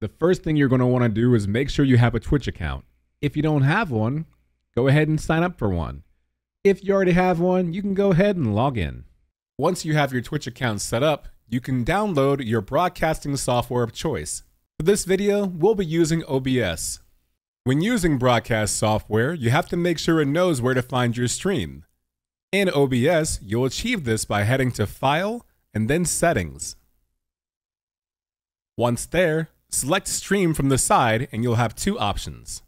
the first thing you're going to want to do is make sure you have a Twitch account. If you don't have one, go ahead and sign up for one. If you already have one, you can go ahead and log in. Once you have your Twitch account set up, you can download your broadcasting software of choice. For this video, we'll be using OBS. When using broadcast software, you have to make sure it knows where to find your stream. In OBS, you'll achieve this by heading to File and then Settings. Once there, select Stream from the side and you'll have two options.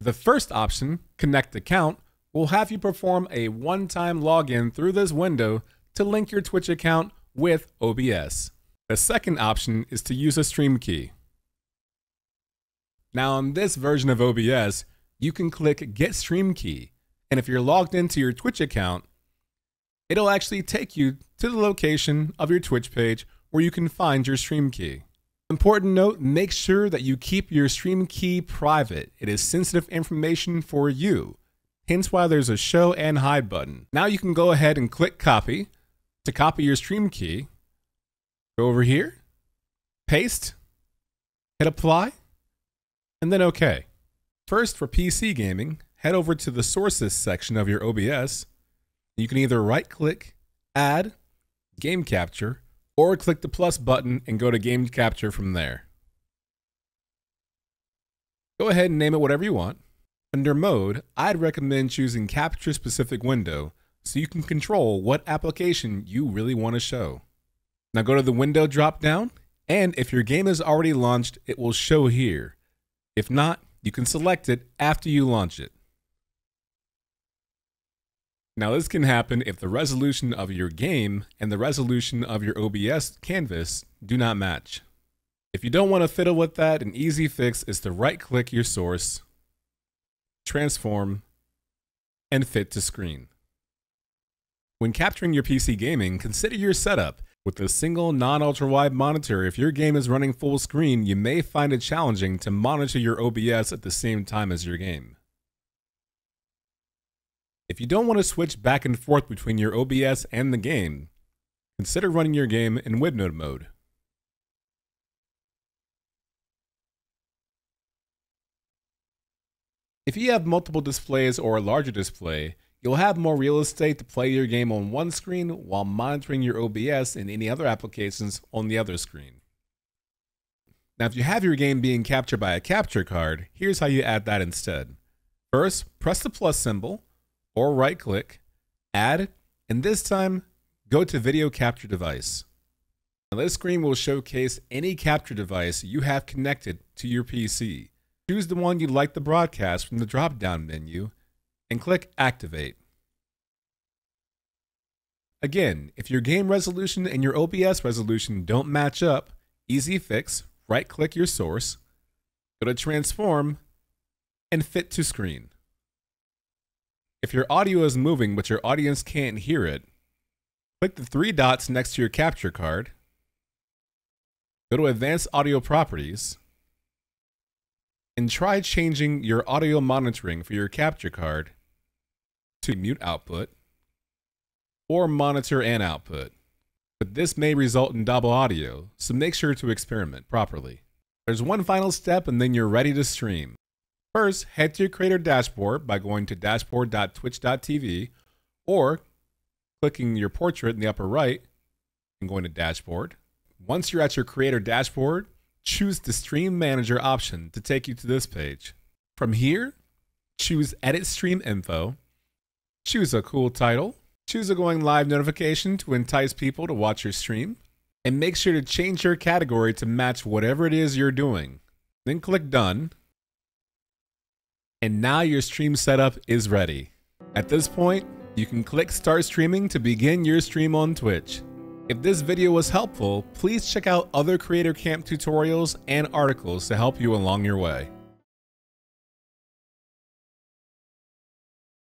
The first option, Connect Account, will have you perform a one-time login through this window to link your Twitch account with OBS. The second option is to use a stream key. Now on this version of OBS, you can click Get Stream Key, and if you're logged into your Twitch account, it'll actually take you to the location of your Twitch page where you can find your stream key. Important note, make sure that you keep your stream key private. It is sensitive information for you. Hence why there's a show and hide button. Now you can go ahead and click copy to copy your stream key. Go over here, paste, hit apply, and then OK. First, for PC gaming, head over to the sources section of your OBS. You can either right click, add, game capture, or click the plus button and go to game capture from there. Go ahead and name it whatever you want. Under mode, I'd recommend choosing capture specific window so you can control what application you really want to show. Now go to the window drop down, and if your game is already launched, it will show here. If not, you can select it after you launch it. Now this can happen if the resolution of your game and the resolution of your OBS canvas do not match. If you don't want to fiddle with that, an easy fix is to right click your source, transform, and fit to screen. When capturing your PC gaming, consider your setup. With a single non-ultra-wide monitor, if your game is running full screen, you may find it challenging to monitor your OBS at the same time as your game. If you don't want to switch back and forth between your OBS and the game, consider running your game in windowed mode. If you have multiple displays or a larger display, you'll have more real estate to play your game on one screen while monitoring your OBS and any other applications on the other screen. Now, if you have your game being captured by a capture card, here's how you add that instead. First, press the plus symbol or right click, add, and this time go to video capture device. Now, this screen will showcase any capture device you have connected to your PC. Choose the one you'd like to broadcast from the drop-down menu and click Activate. Again, if your game resolution and your OBS resolution don't match up, easy fix, right-click your source, go to Transform, and Fit to Screen. If your audio is moving but your audience can't hear it, click the three dots next to your capture card, go to Advanced Audio Properties, and try changing your audio monitoring for your capture card to mute output or monitor and output. But this may result in double audio, so make sure to experiment properly. There's one final step and then you're ready to stream. First, head to your creator dashboard by going to dashboard.twitch.tv or clicking your portrait in the upper right and going to dashboard. Once you're at your creator dashboard, choose the Stream Manager option to take you to this page. From here, choose Edit Stream Info, choose a cool title, choose a going live notification to entice people to watch your stream, and make sure to change your category to match whatever it is you're doing. Then click Done, and now your stream setup is ready. At this point, you can click Start Streaming to begin your stream on Twitch. If this video was helpful, please check out other Creator Camp tutorials and articles to help you along your way.